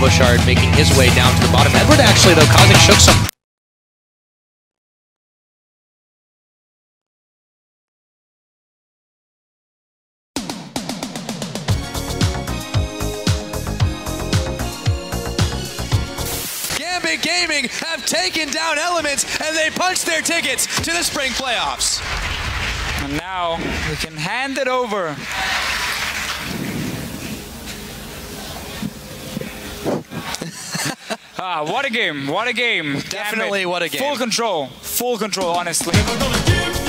Cabochard making his way down to the bottom. Edward actually, though, causing Shook some... Gambit Gaming have taken down Elements, and they punched their tickets to the spring playoffs. And now we can hand it over. Ah, what a game, what a game. Definitely what a game. Full control, honestly.